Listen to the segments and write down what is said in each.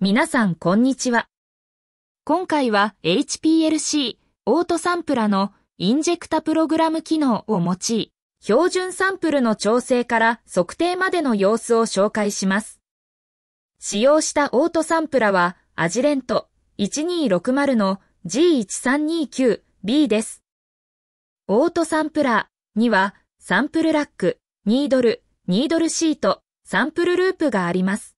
皆さんこんにちは。今回は HPLC オートサンプラのインジェクタプログラム機能を用い、標準サンプルの調整から測定までの様子を紹介します。使用したオートサンプラはアジレント1260の G1329B です。オートサンプラにはサンプルラック、ニードルシート、サンプルループがあります。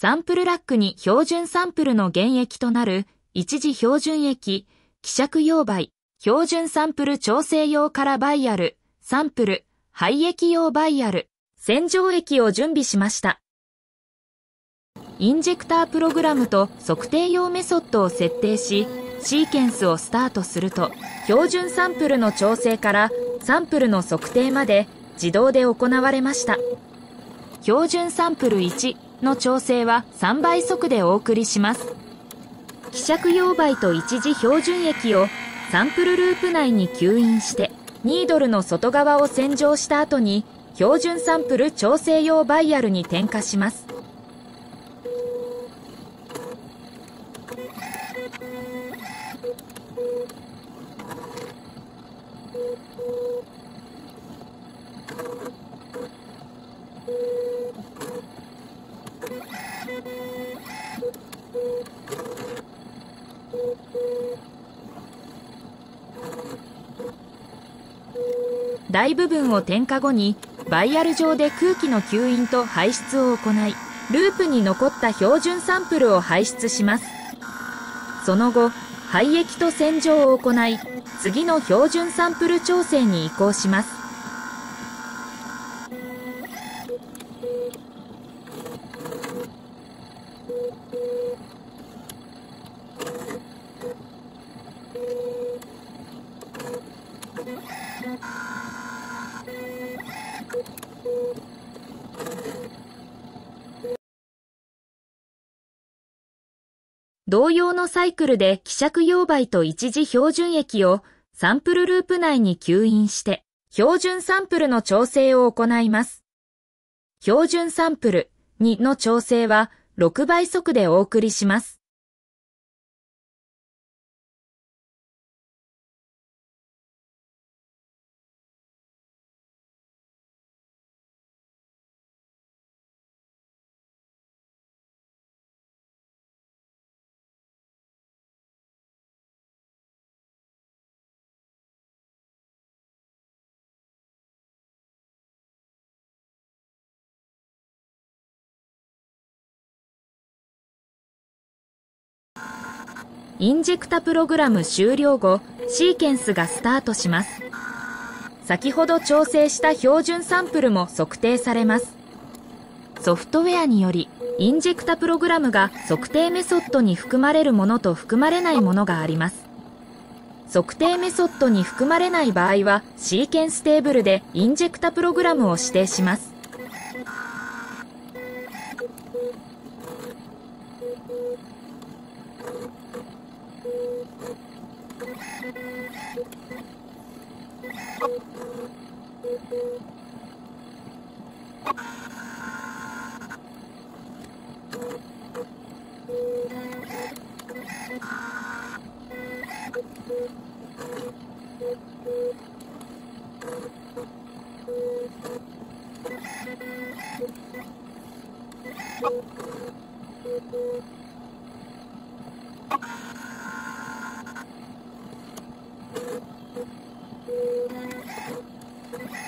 サンプルラックに標準サンプルの原液となる一次標準液、希釈用媒、標準サンプル調整用からバイアル、サンプル、廃液用バイアル、洗浄液を準備しました。インジェクタープログラムと測定用メソッドを設定し、シーケンスをスタートすると、標準サンプルの調整からサンプルの測定まで自動で行われました。標準サンプル1の調整は3倍速でお送りします。希釈溶媒と一次標準液をサンプルループ内に吸引して、ニードルの外側を洗浄した後に、標準サンプル調整用バイアルに転化します。大部分を点火後にバイアル上で空気の吸引と排出を行い、ループに残った標準サンプルを排出します。その後、廃液と洗浄を行い、次の標準サンプル調整に移行します。同様のサイクルで希釈溶媒と一次標準液をサンプルループ内に吸引して標準サンプルの調整を行います。標準サンプル2の調整は6倍速でお送りします。インジェクタプログラム終了後、シーケンスがスタートします。先ほど調整した標準サンプルも測定されます。ソフトウェアにより、インジェクタプログラムが測定メソッドに含まれるものと含まれないものがあります。測定メソッドに含まれない場合は、シーケンステーブルでインジェクタプログラムを指定します。